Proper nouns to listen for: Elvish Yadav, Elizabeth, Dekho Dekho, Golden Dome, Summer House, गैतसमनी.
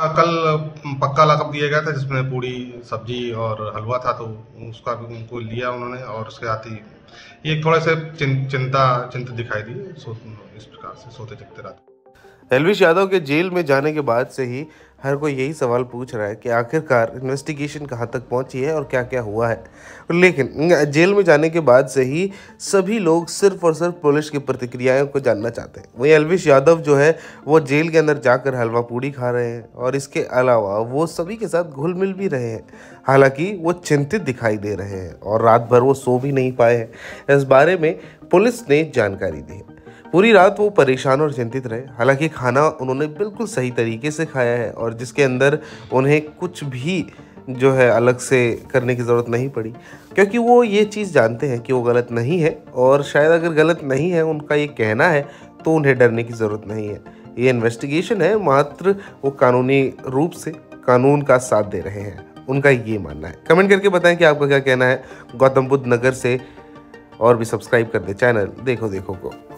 कल पक्का लाकअप दिया गया था जिसमें पूरी सब्जी और हलवा था, तो उसका उनको लिया उन्होंने और उसके साथ ही ये थोड़े से चिंता दिखाई दी। इस प्रकार से सोते जगते रहते। एल्विश यादव के जेल में जाने के बाद से ही हर कोई यही सवाल पूछ रहा है कि आखिरकार इन्वेस्टिगेशन कहाँ तक पहुँची है और क्या क्या हुआ है। लेकिन जेल में जाने के बाद से ही सभी लोग सिर्फ और सिर्फ पुलिस की प्रतिक्रियाओं को जानना चाहते हैं। वहीं एल्विश यादव जो है वो जेल के अंदर जाकर हलवा पूड़ी खा रहे हैं और इसके अलावा वो सभी के साथ घुल मिल भी रहे हैं। हालांकि वो चिंतित दिखाई दे रहे हैं और रात भर वो सो भी नहीं पाए हैं। इस बारे में पुलिस ने जानकारी दी है। पूरी रात वो परेशान और चिंतित रहे। हालांकि खाना उन्होंने बिल्कुल सही तरीके से खाया है और जिसके अंदर उन्हें कुछ भी जो है अलग से करने की ज़रूरत नहीं पड़ी, क्योंकि वो ये चीज़ जानते हैं कि वो गलत नहीं है और शायद अगर गलत नहीं है उनका ये कहना है तो उन्हें डरने की ज़रूरत नहीं है। ये इन्वेस्टिगेशन है, मात्र वो कानूनी रूप से कानून का साथ दे रहे हैं, उनका ये मानना है। कमेंट करके बताएं कि आपका क्या कहना है। गौतम बुद्ध नगर से और भी सब्सक्राइब कर दें चैनल देखो देखो को।